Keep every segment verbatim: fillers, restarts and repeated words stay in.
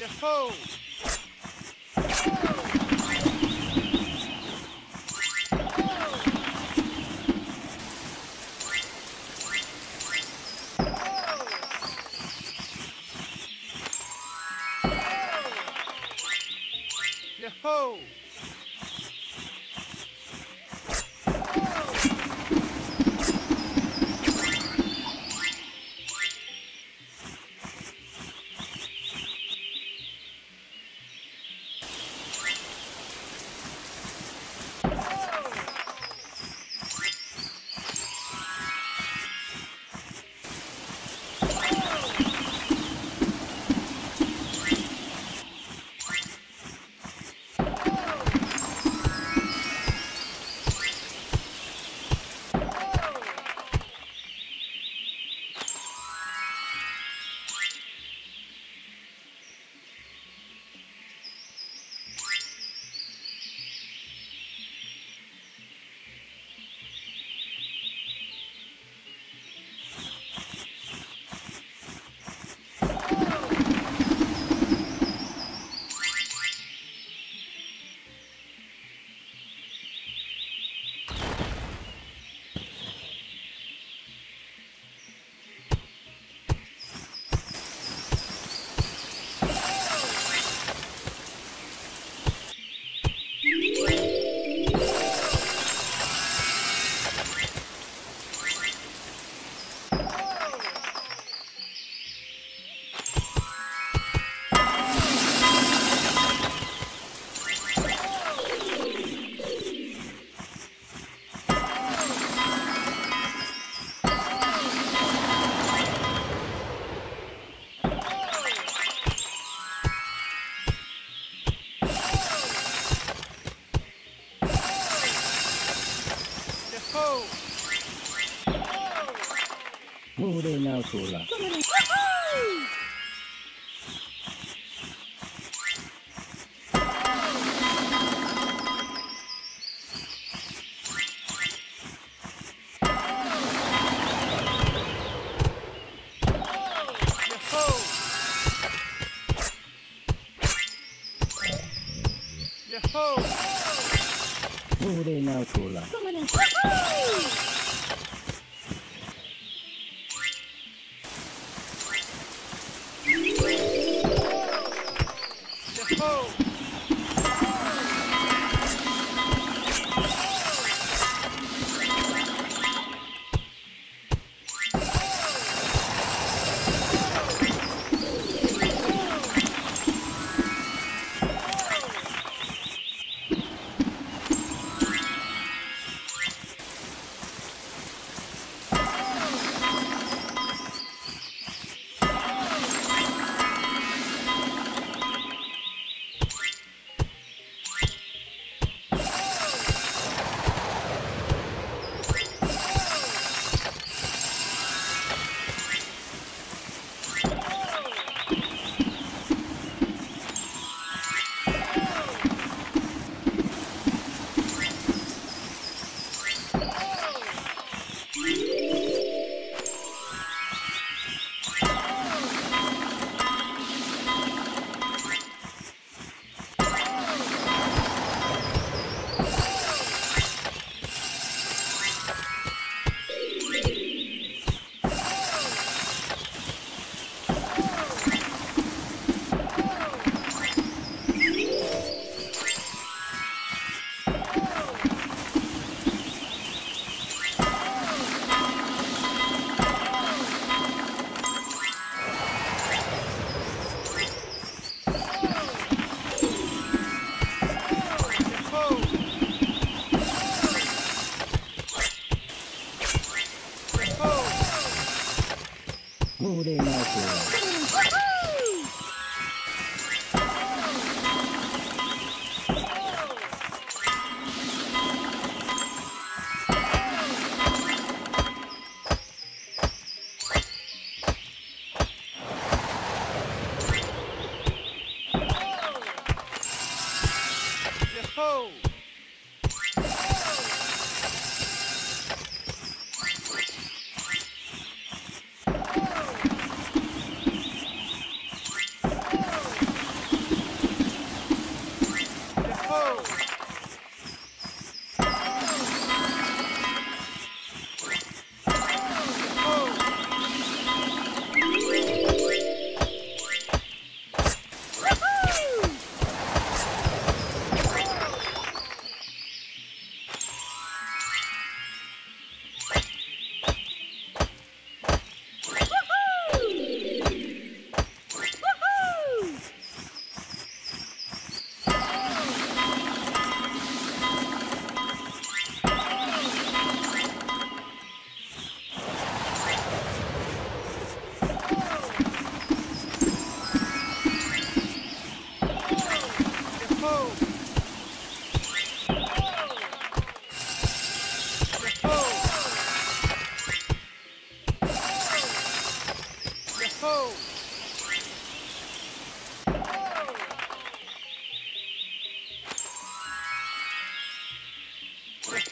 Yahoo! Yahoo! Pure na sola. Yahoo! Pure na sola.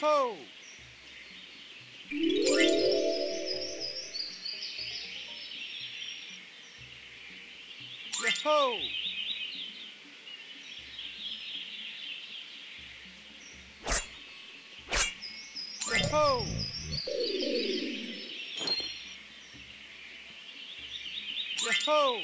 ho! Yo-ho! Yo-ho! Yo-ho! Ho!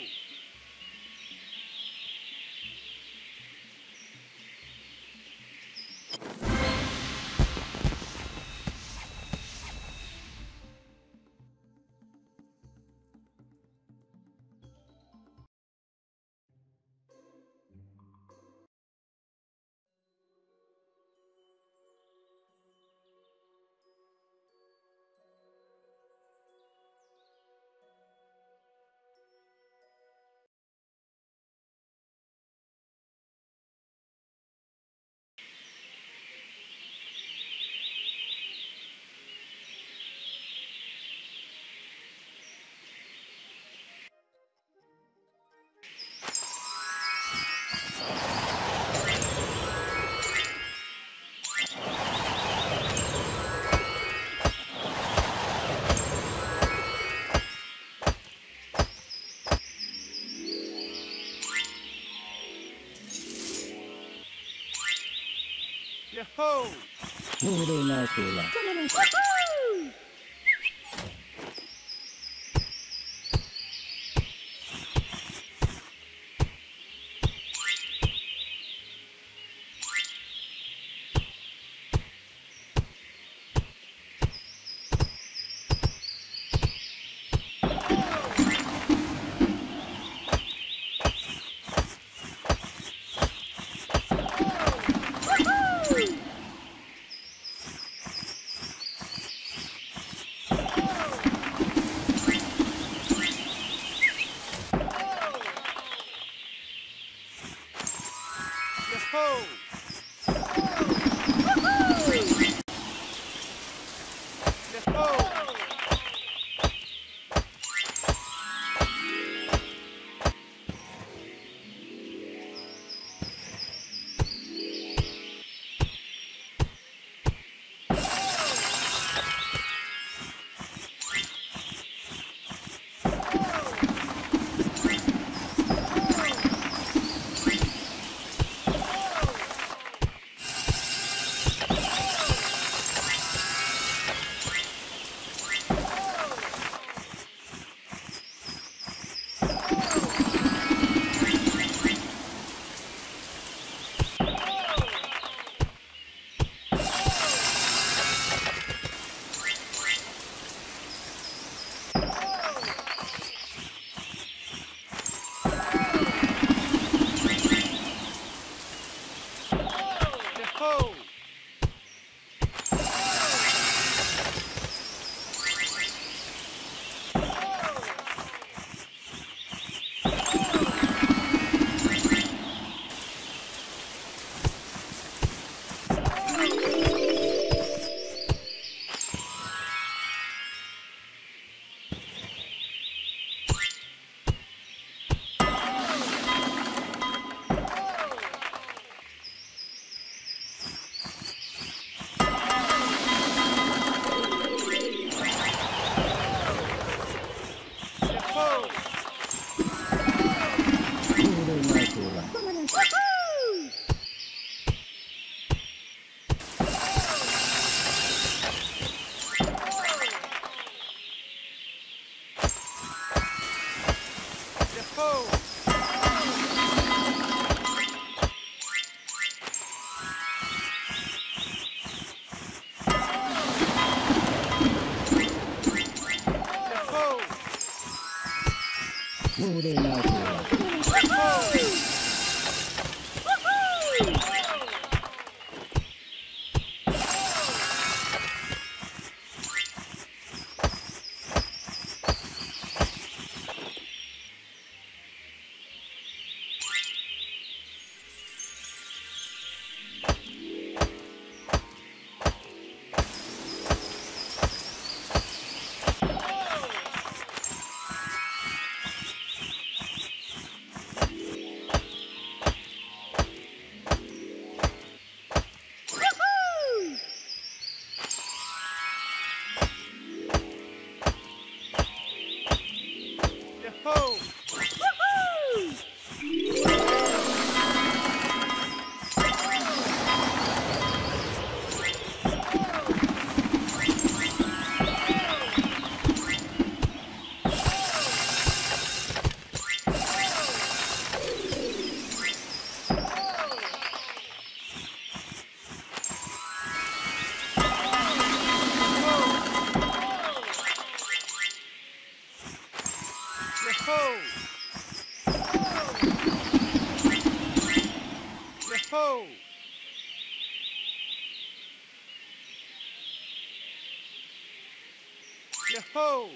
Muro na sila. Ho! Yo-ho!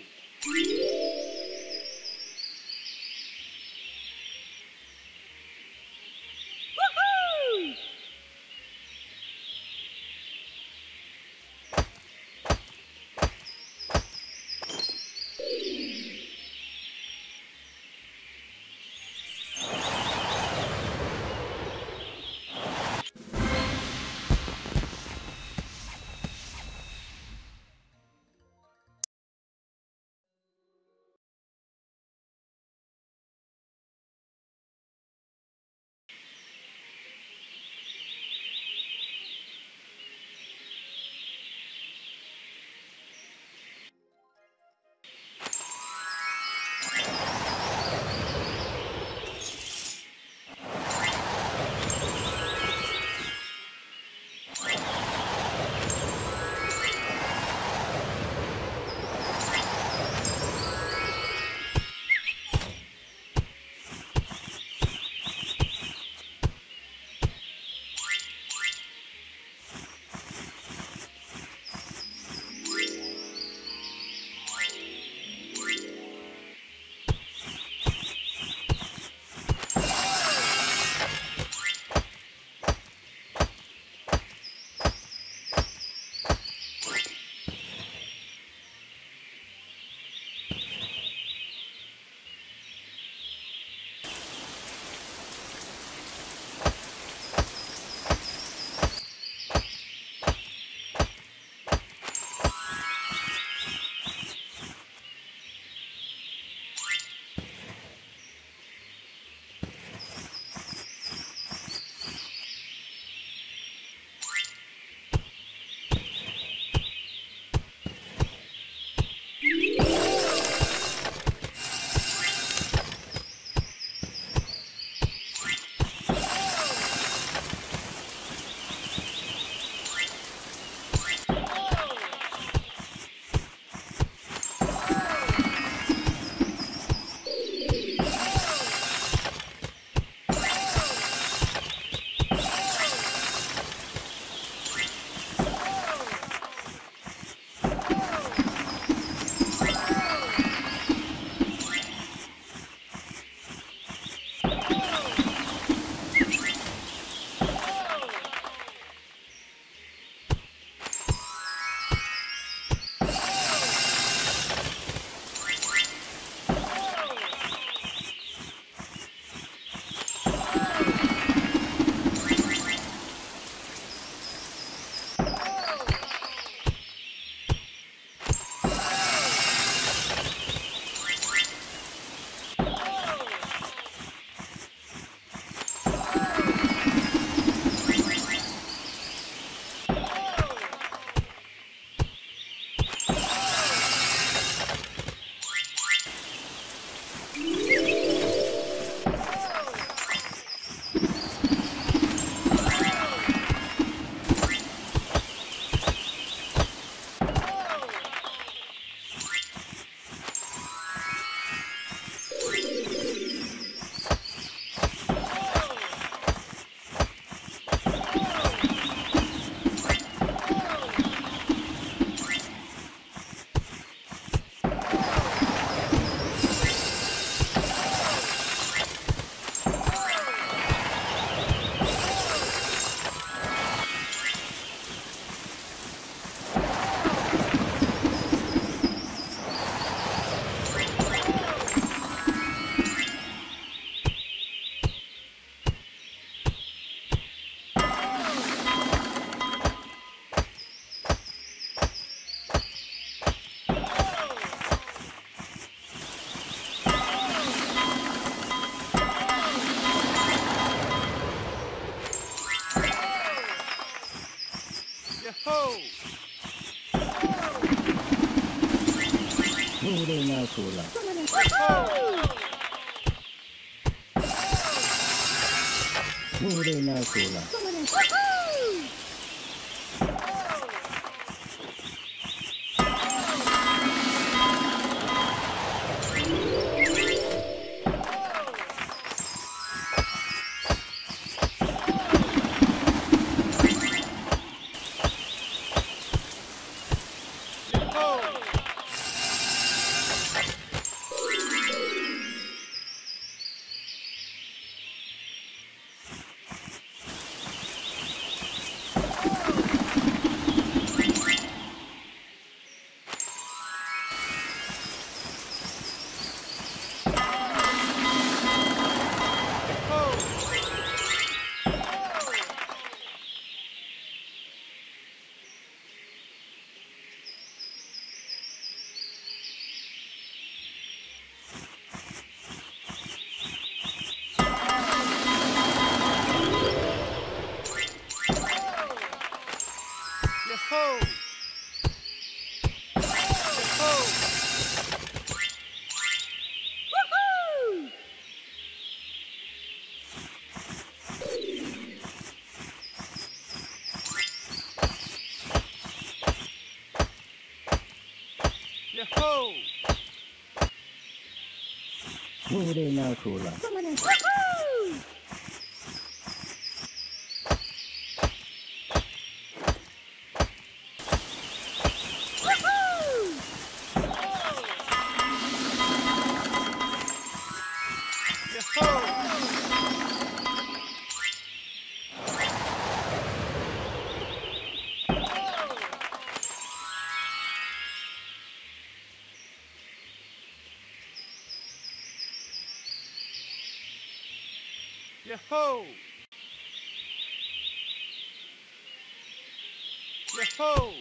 不得闹出来。Yo-ho! Yo-ho!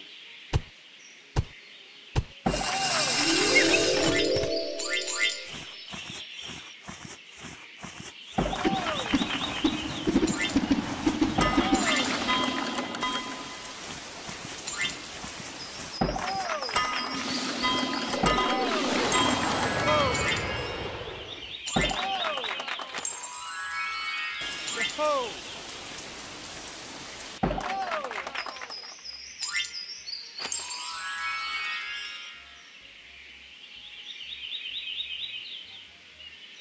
Ho!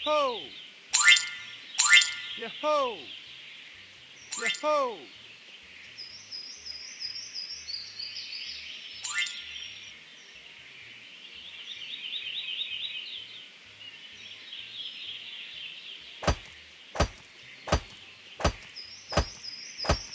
Ho! Yo-ho! Yo-ho! Yo-ho! Yo-ho! Yo-ho! Yo-ho! Yo-ho! Yo-ho!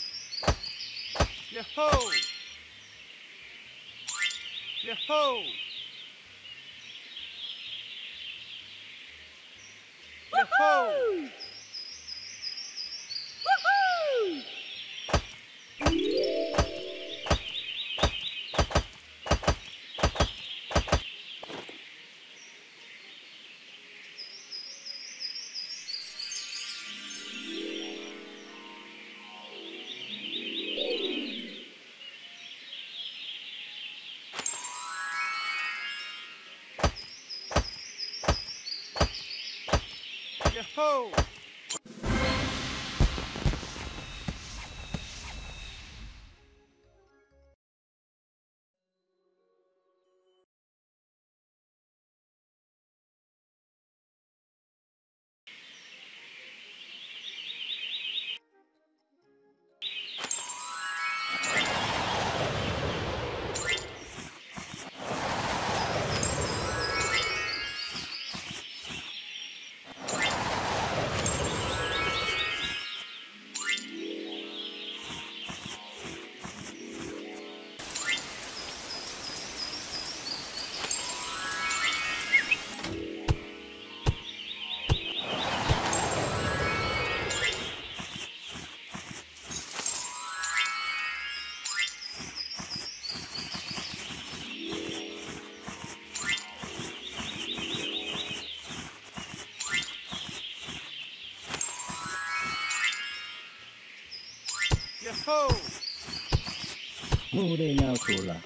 Mure na cola.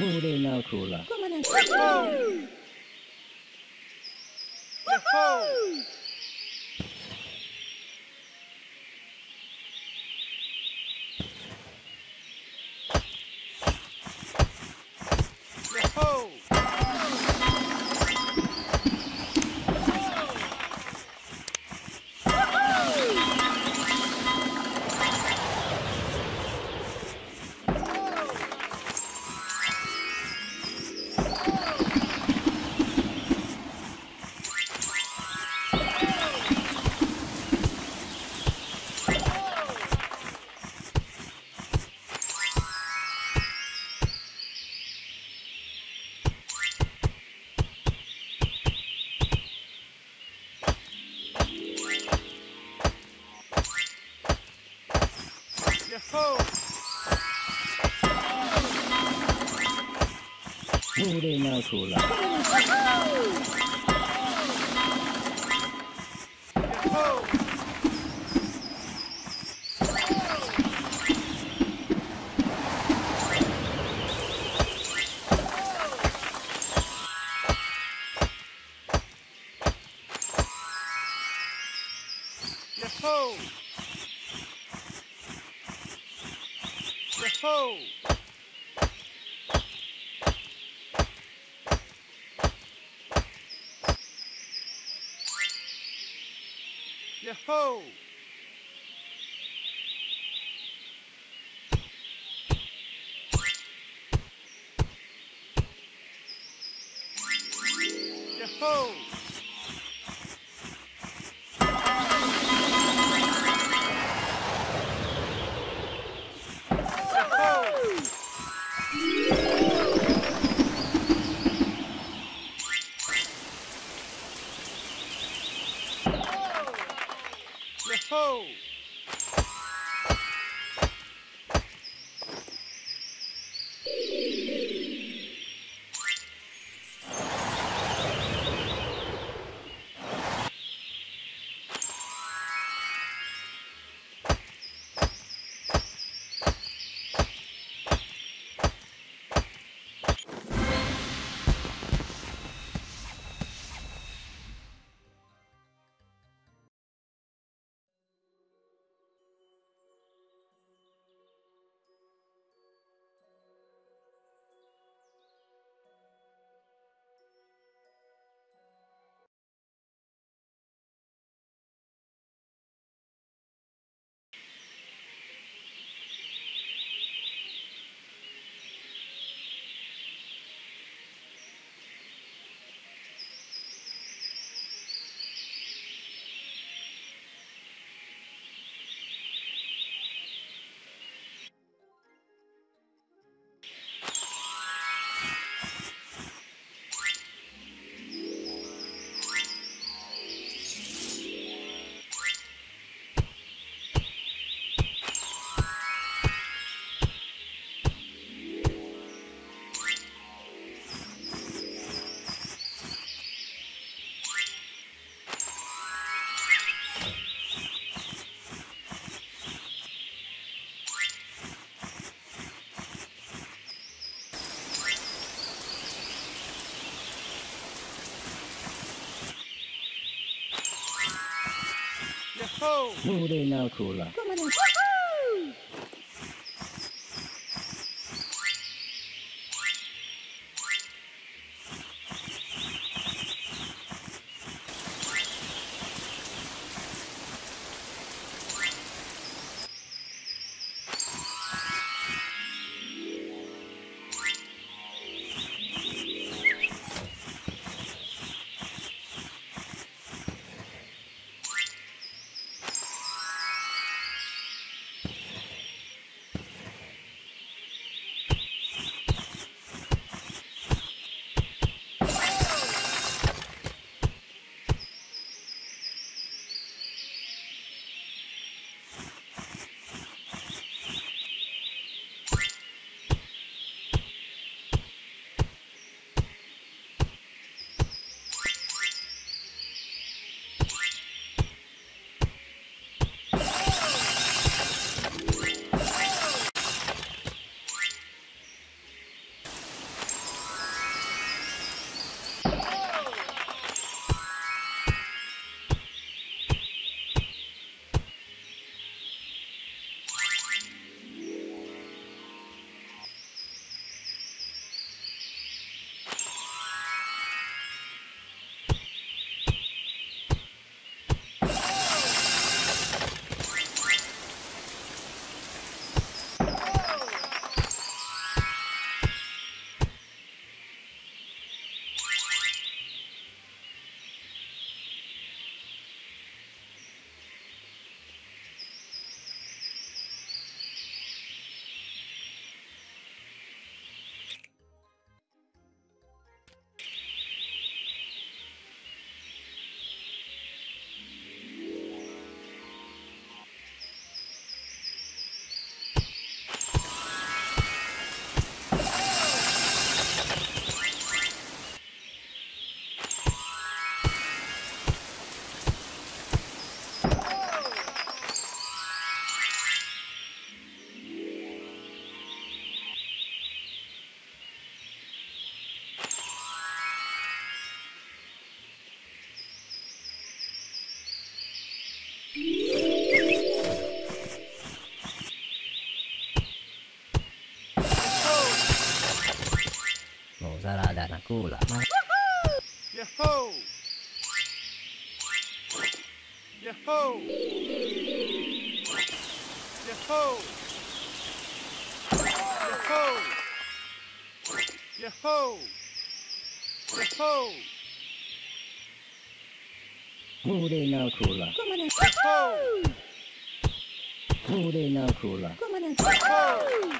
pure natura. Pure natura. Ho! Ho! Pure natura. Sarada na kula. Yahoo! Yahoo! Yahoo! Yahoo! Yahoo! Yahoo! Pure na kula. Yahoo! Pure na kula. Yahoo!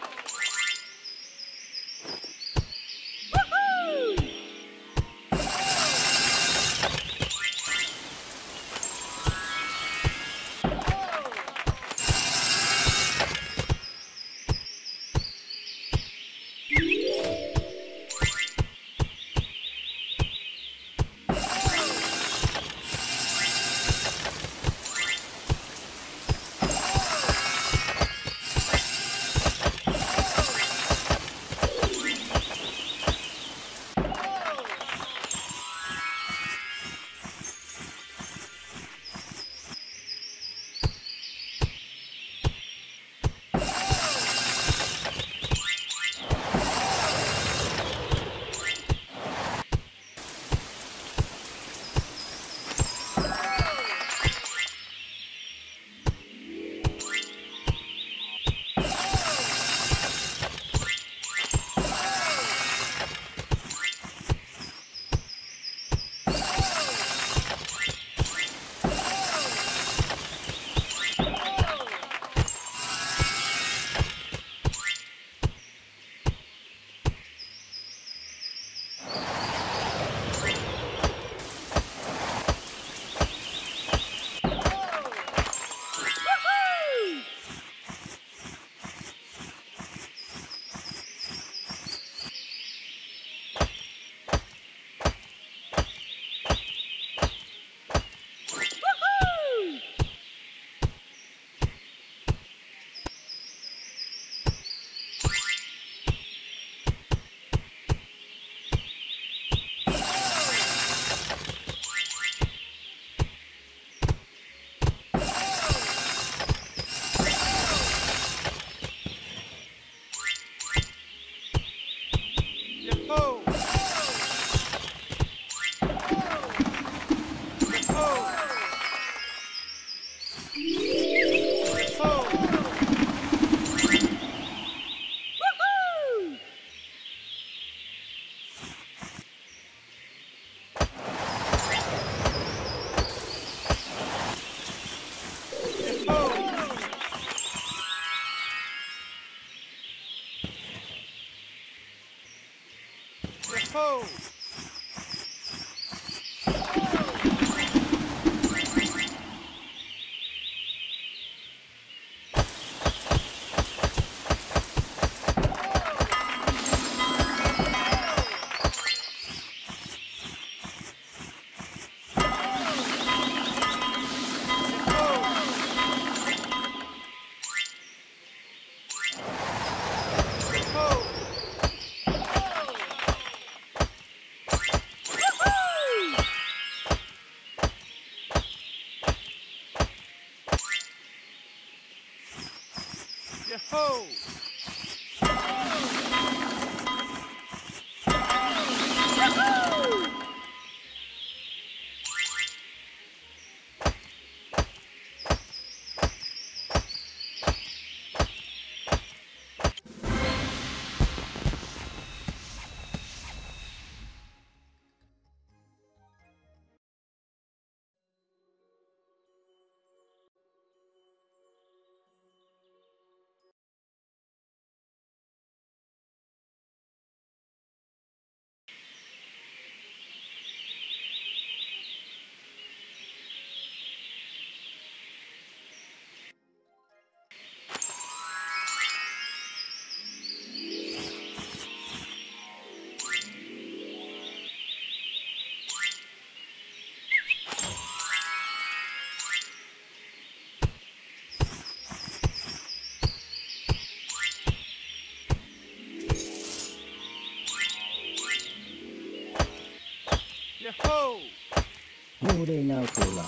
Ho! Ho! Ho! Pure na kula.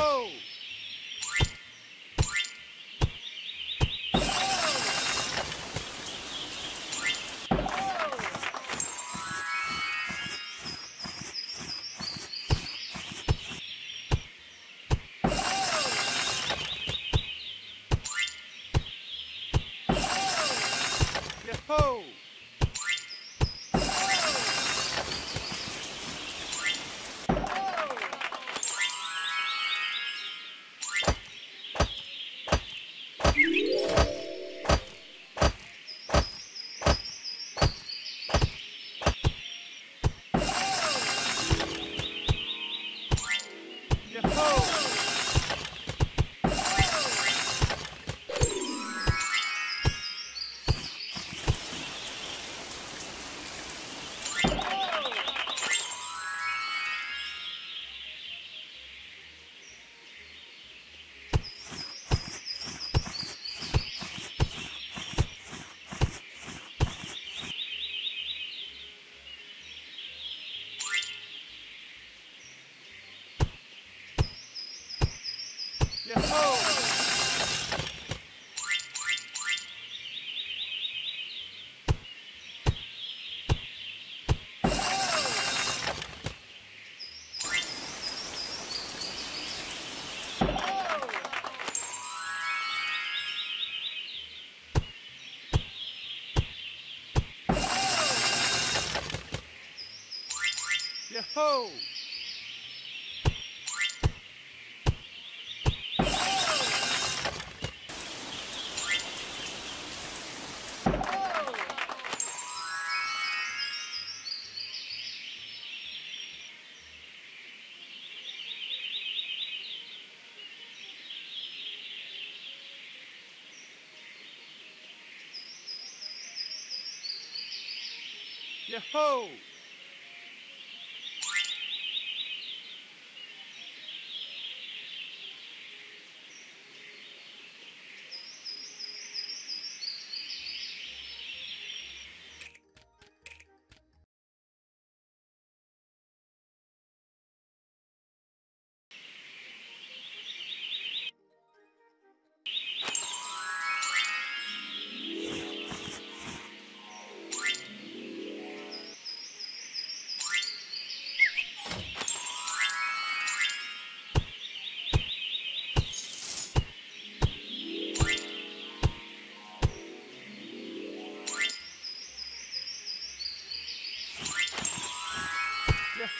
Ho! Ho! Yo-ho!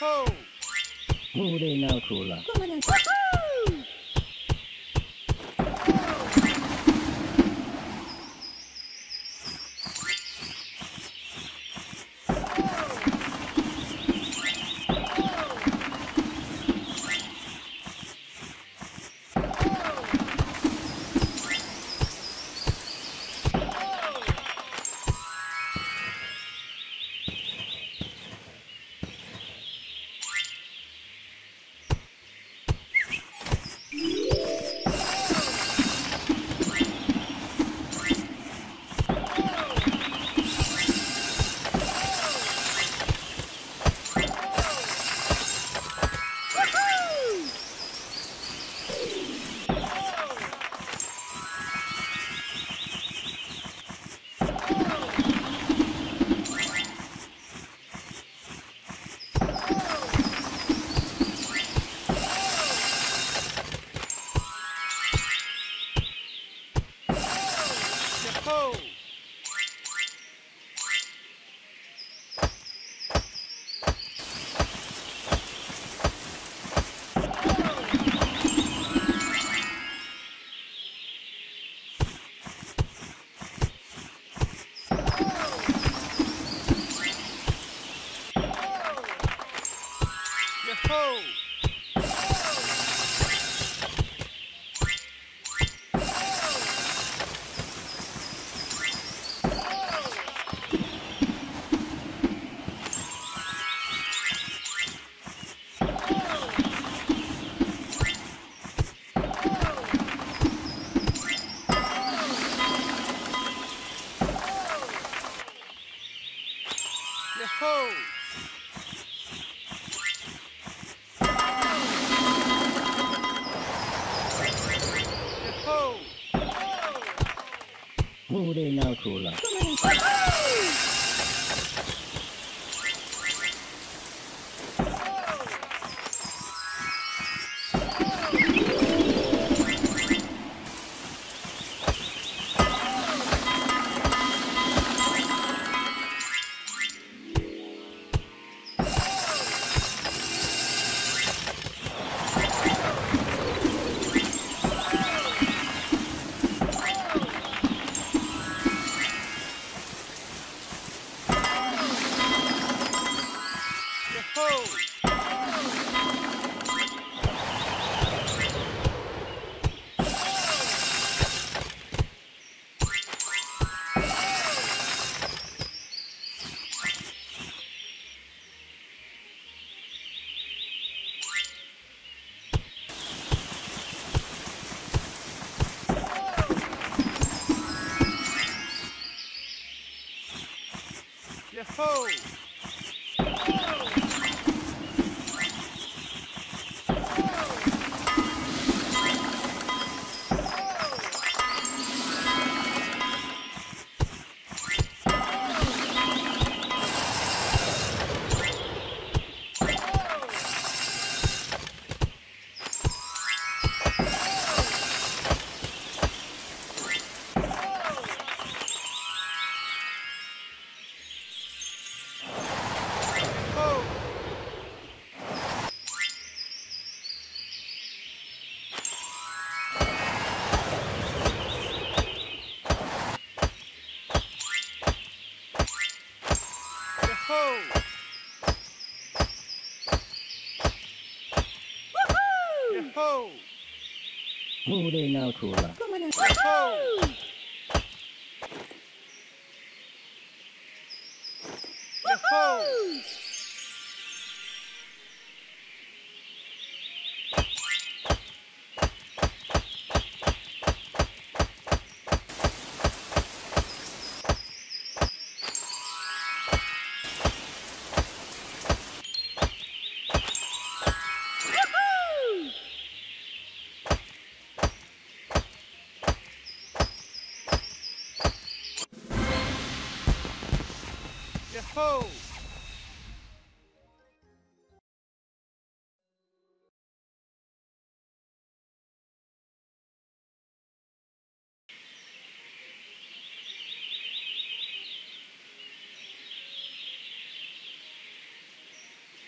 Ho! Oh, they now cool up. Ho! Who they now cool? Cola.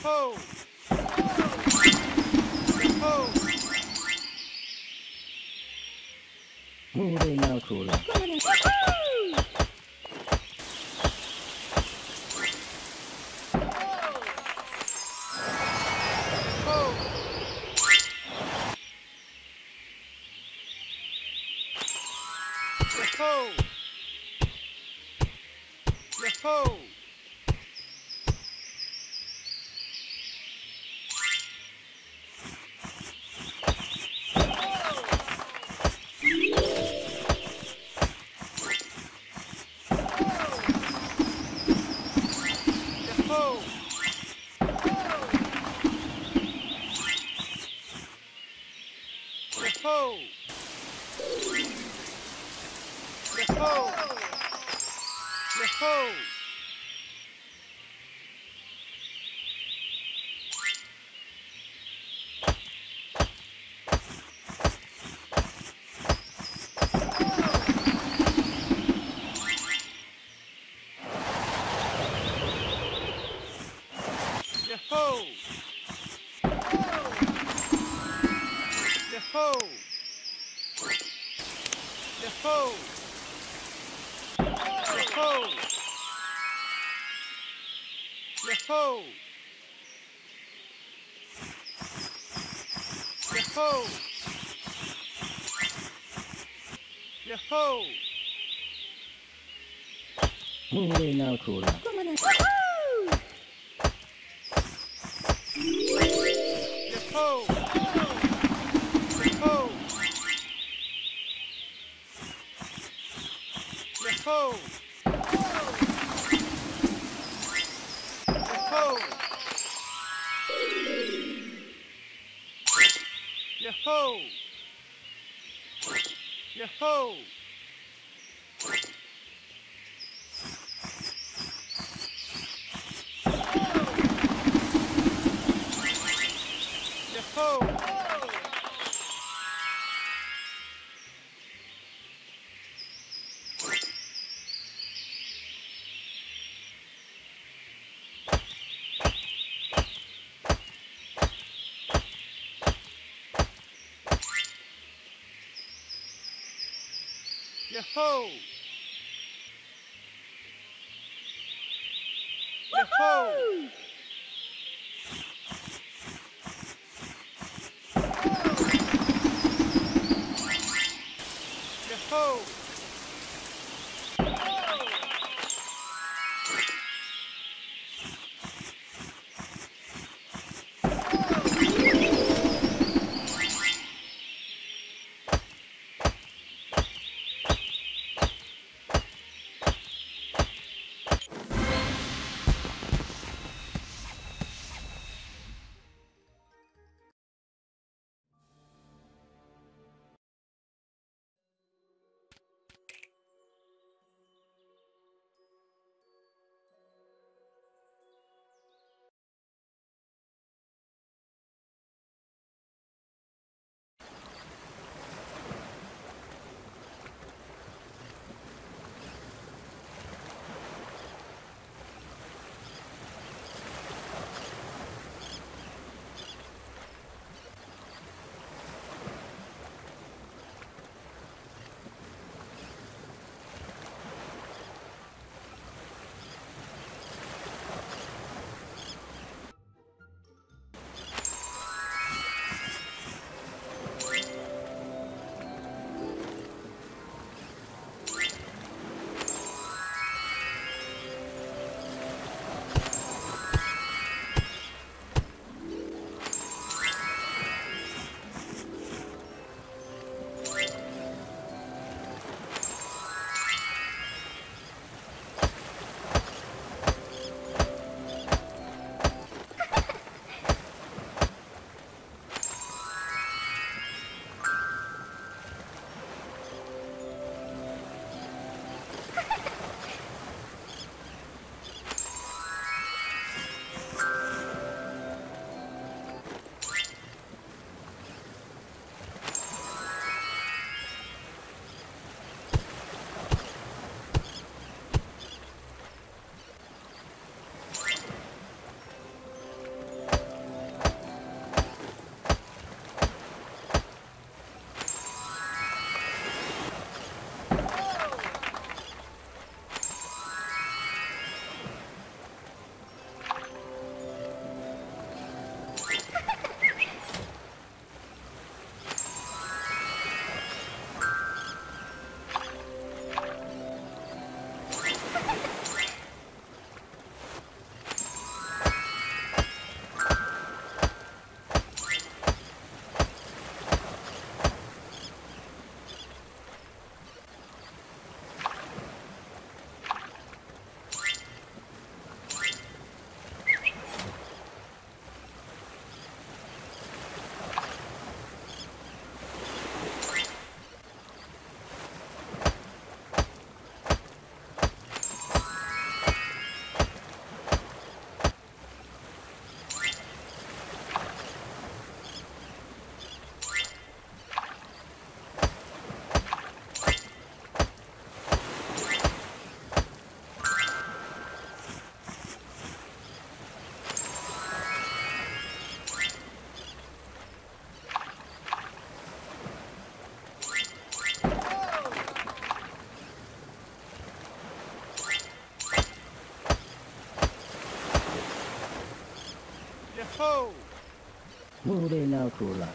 Ho! Moving now, cooler. Yahoo! Moving now, cooler. Yahoo! Yahoo! Yahoo! Yahoo! Sobrina Tula.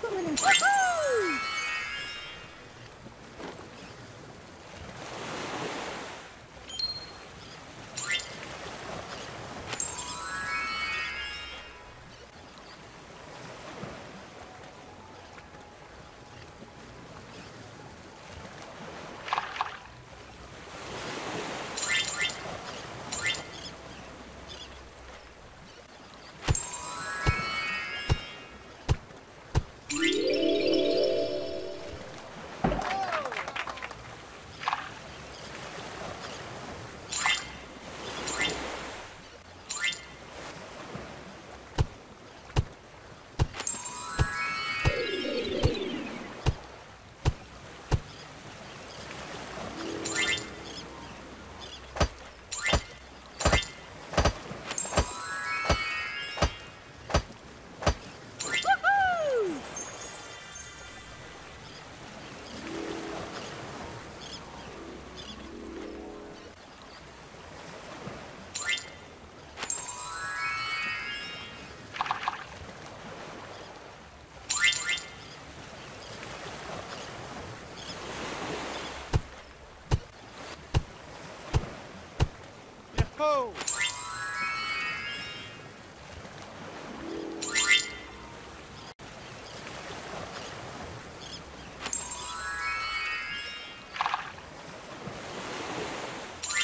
Go!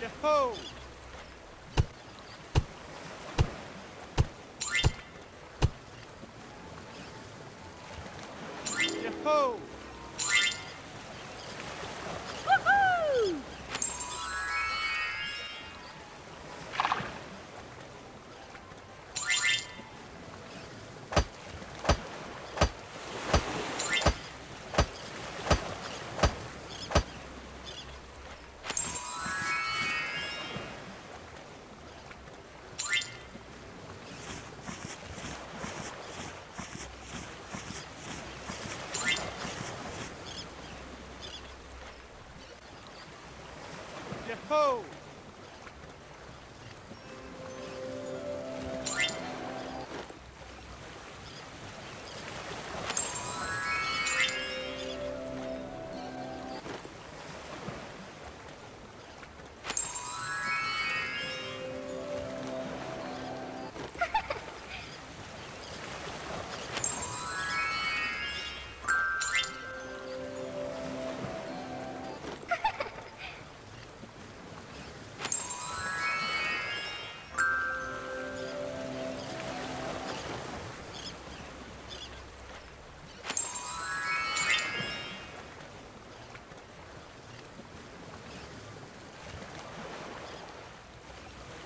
Yahoo! Ho!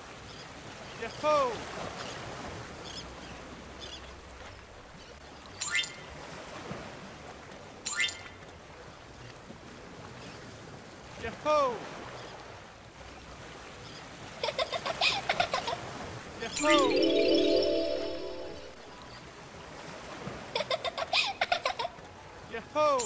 Woohoo! Ho! Ho! Yahoo! Yahoo! Yahoo!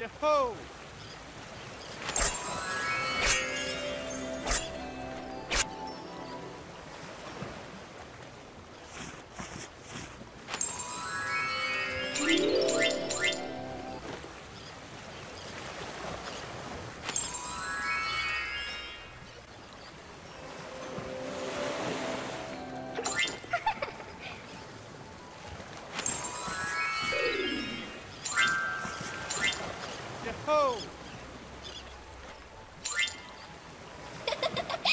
Yo-ho! Ho! Ho! Ho!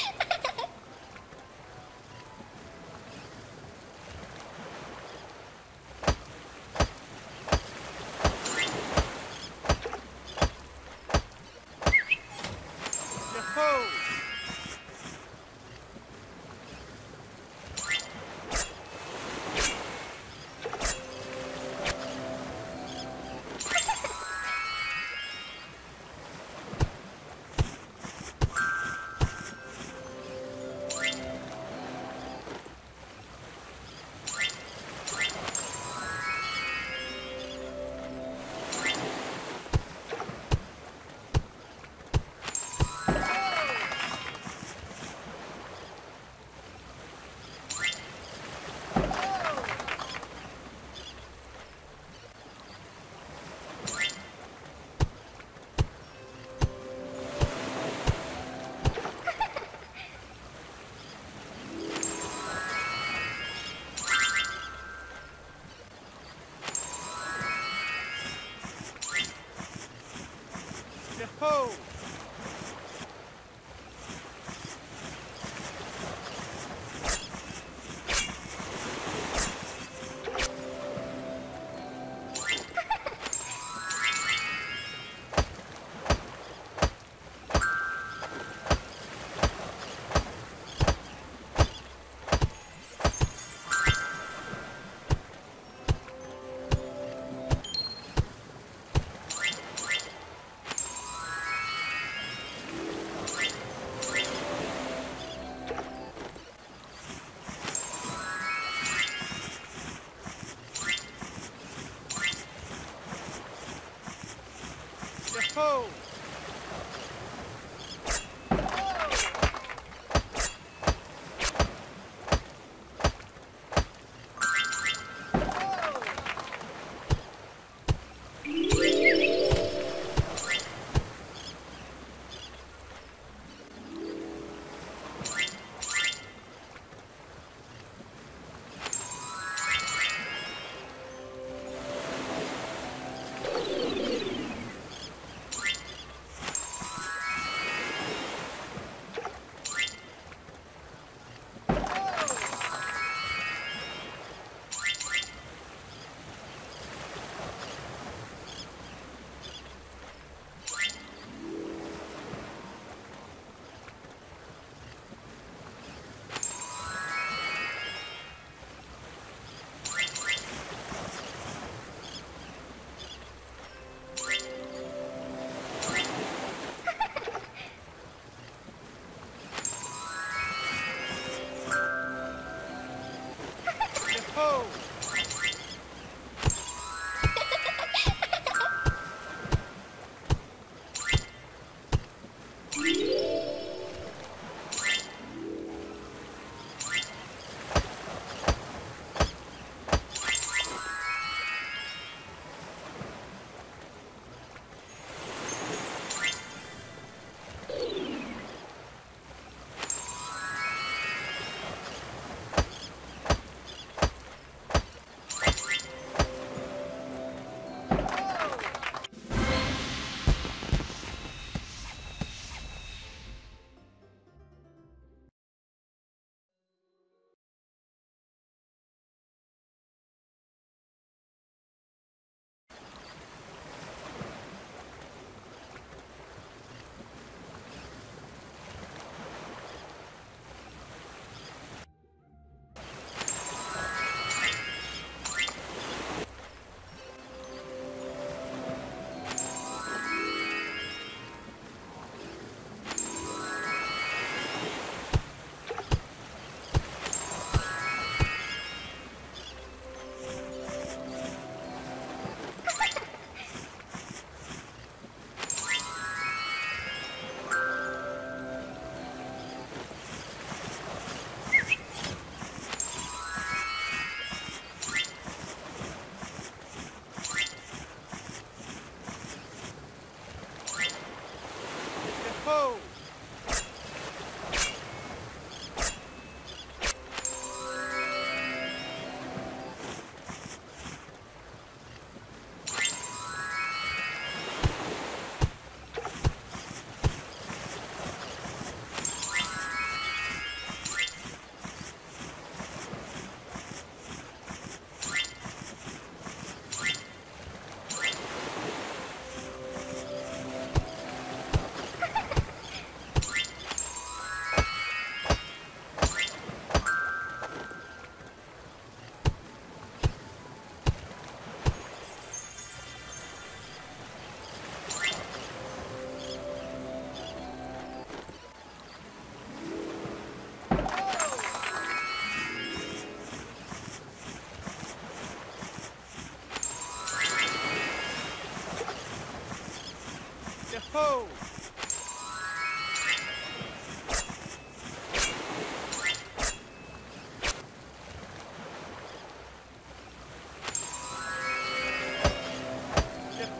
Move!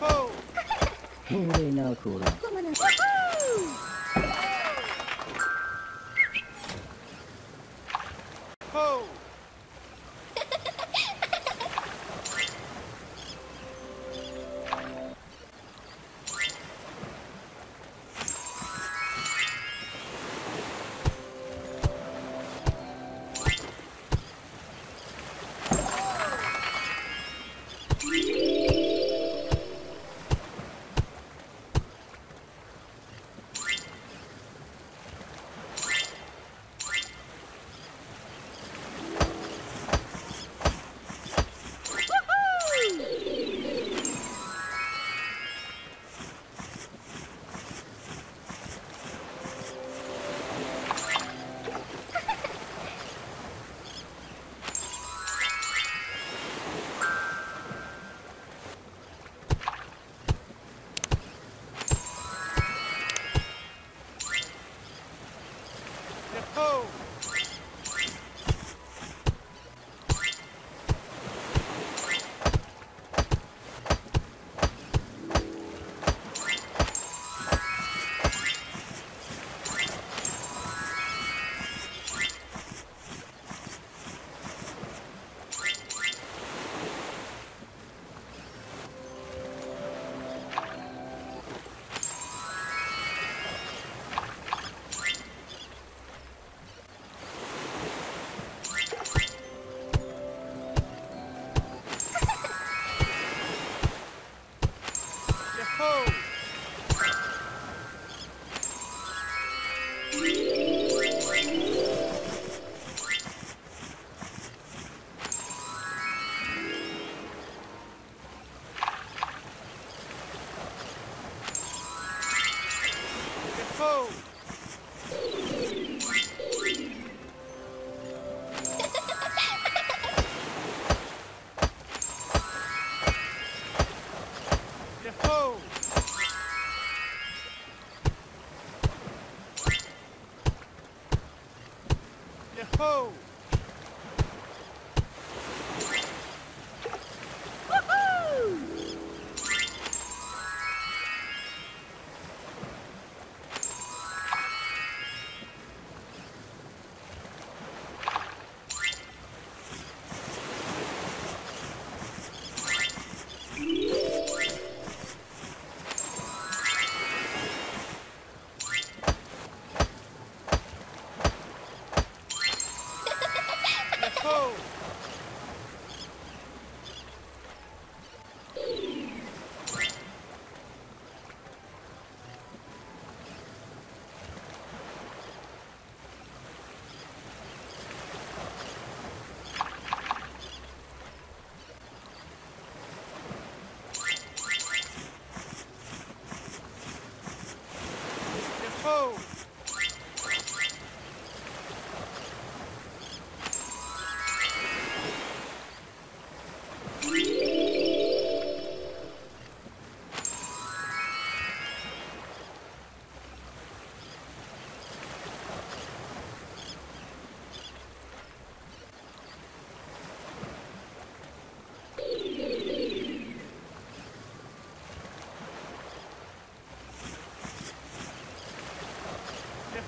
Ho! Really no cooler. Ho! Ho! Ho!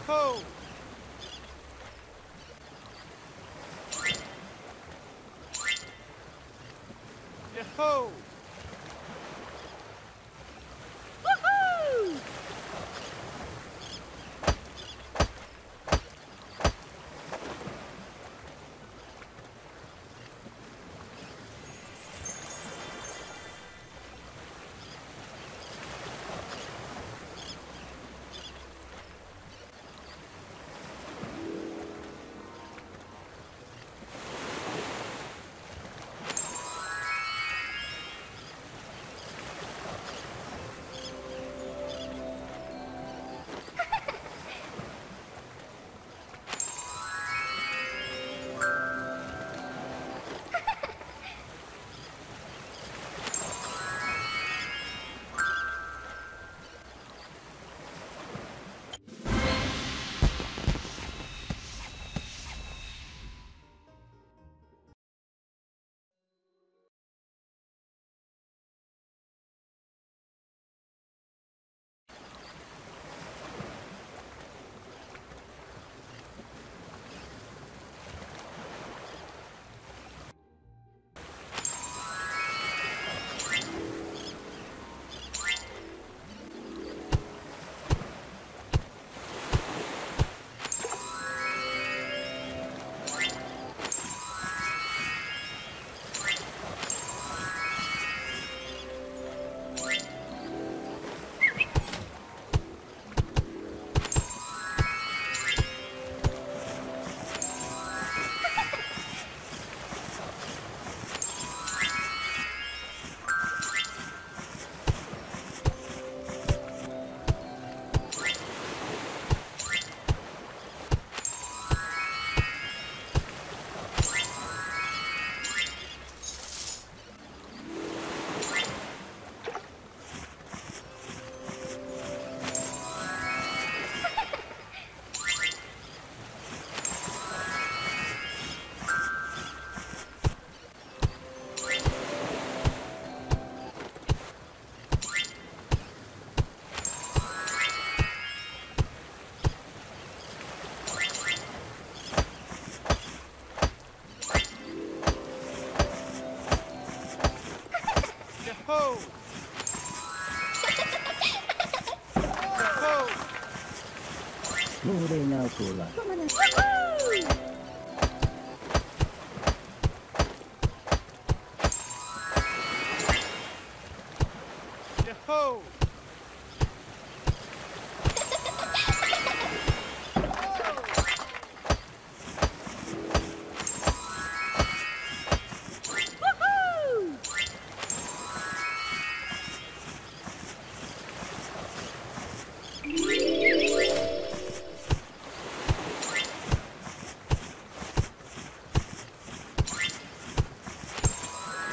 Ho! Ho! Woohoo! Ho!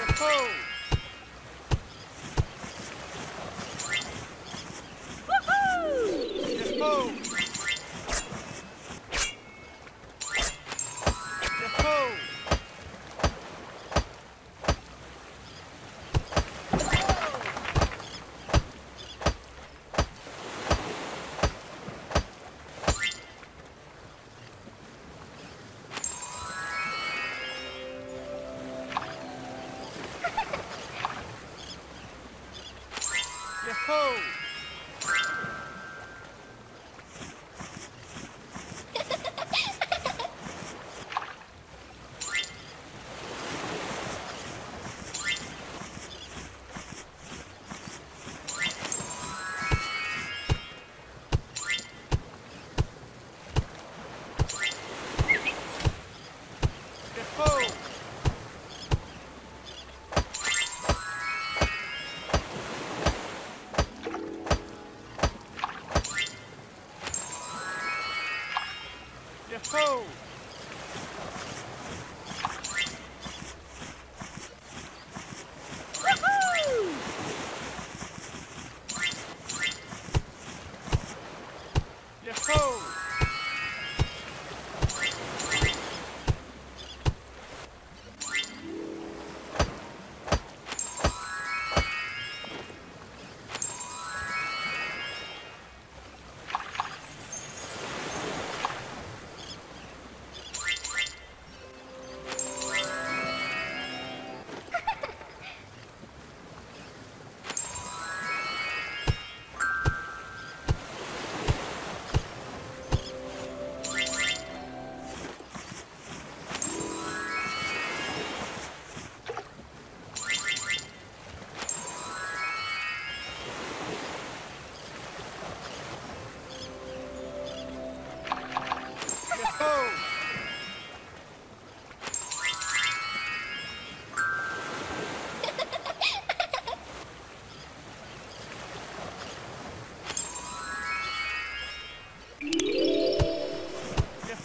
Ho! Woohoo! Ho! Ho! Ho!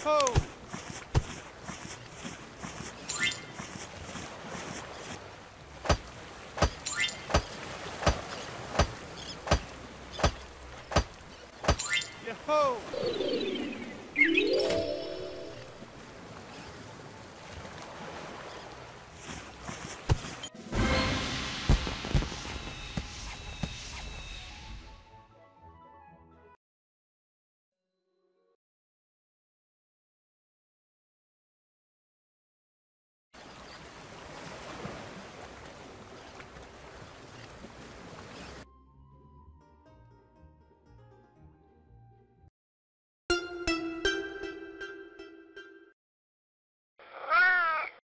food. Yahoo!